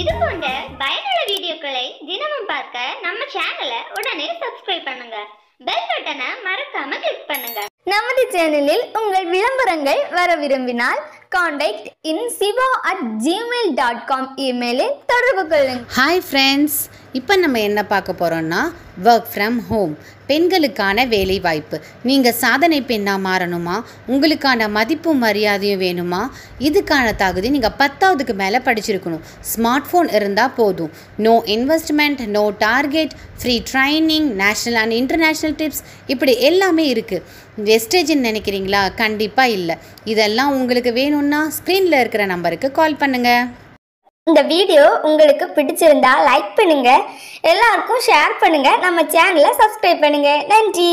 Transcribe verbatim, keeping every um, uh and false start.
இது போன்ற பயனுள்ள வீடியோக்களை தினமும் பார்க்க நம்ம சேனலை உடனே சப்ஸ்கிரைப் பண்ணுங்க. பெல் பட்டனை மறக்காம கிளிக் பண்ணுங்க. நமது சேனலில் உங்கள் விளம்பரங்கள் வர விரும்பினால் கான்டாக்ட் இன்சிவா அட் ஜிமெயில் டாட் காம் இமெயிலில் தொடர்பு கொள்ளுங்கள். ஹாய் ஃப்ரெண்ட்ஸ், இப்போ நம்ம என்ன பார்க்க போகிறோம்னா ஒர்க் ஃப்ரம் ஹோம், பெண்களுக்கான வேலை வாய்ப்பு. நீங்கள் சாதனை பெண்ணாக மாறணுமா, உங்களுக்கான மதிப்பும் மரியாதையும் வேணுமா, இதுக்கான தகுதி நீங்கள் பத்தாவதுக்கு மேலே படிச்சிருக்கணும், ஸ்மார்ட் ஃபோன் இருந்தால் போதும், no investment, no target, free training, national and international tips, இப்படி எல்லாமே இருக்குது. வெஸ்டேஜ்னு நினைக்கிறீங்களா? கண்டிப்பாக இல்லை. இதெல்லாம் உங்களுக்கு வேணும்னா ஸ்க்ரீனில் இருக்கிற நம்பருக்கு கால் பண்ணுங்கள். இந்த வீடியோ உங்களுக்கு பிடிச்சிருந்தா லைக் பண்ணுங்க, எல்லாருக்கும் ஷேர் பண்ணுங்க, நம்ம சேனலை சப்ஸ்கிரைப் பண்ணுங்க. நன்றி.